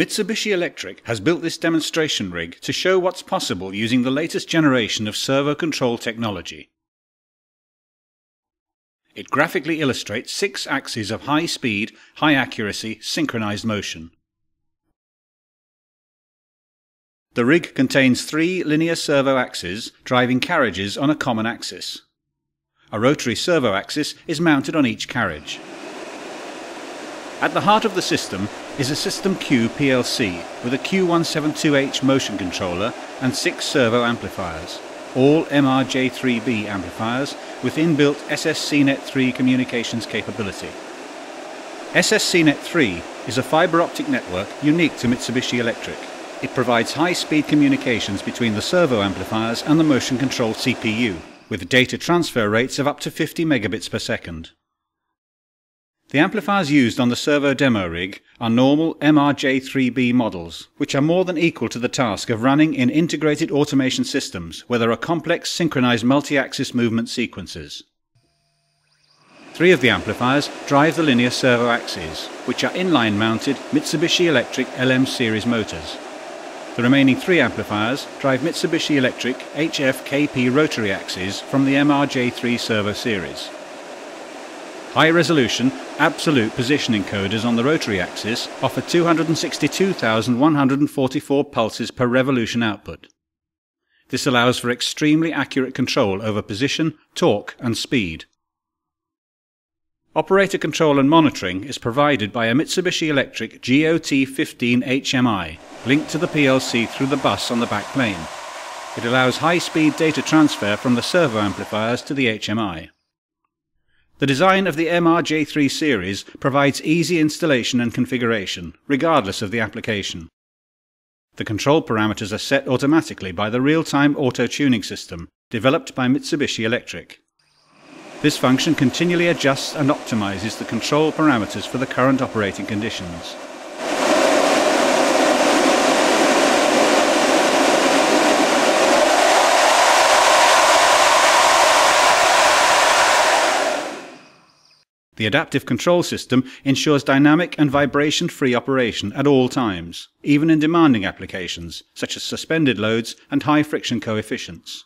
Mitsubishi Electric has built this demonstration rig to show what's possible using the latest generation of servo control technology. It graphically illustrates 6 axes of high speed, high accuracy, synchronized motion. The rig contains 3 linear servo axes driving carriages on a common axis. A rotary servo axis is mounted on each carriage. At the heart of the system is a System Q PLC with a Q172H motion controller and 6 servo amplifiers, all MRJ3B amplifiers with inbuilt SSCNET3 communications capability. SSCNET3 is a fibre optic network unique to Mitsubishi Electric. It provides high-speed communications between the servo amplifiers and the motion control CPU, with data transfer rates of up to 50 megabits per second. The amplifiers used on the servo demo rig are normal MRJ3B models, which are more than equal to the task of running in integrated automation systems where there are complex synchronized multi-axis movement sequences. 3 of the amplifiers drive the linear servo axes, which are inline-mounted Mitsubishi Electric LM series motors. The remaining 3 amplifiers drive Mitsubishi Electric HF-KP rotary axes from the MRJ3 servo series. High-resolution, absolute position encoders on the rotary axis offer 262,144 pulses per revolution output. This allows for extremely accurate control over position, torque and speed. Operator control and monitoring is provided by a Mitsubishi Electric GOT 1000 HMI, linked to the PLC through the bus on the back plane. It allows high-speed data transfer from the servo amplifiers to the HMI. The design of the MRJ3 series provides easy installation and configuration, regardless of the application. The control parameters are set automatically by the real-time auto-tuning system, developed by Mitsubishi Electric. This function continually adjusts and optimizes the control parameters for the current operating conditions. The adaptive control system ensures dynamic and vibration-free operation at all times, even in demanding applications, such as suspended loads and high friction coefficients.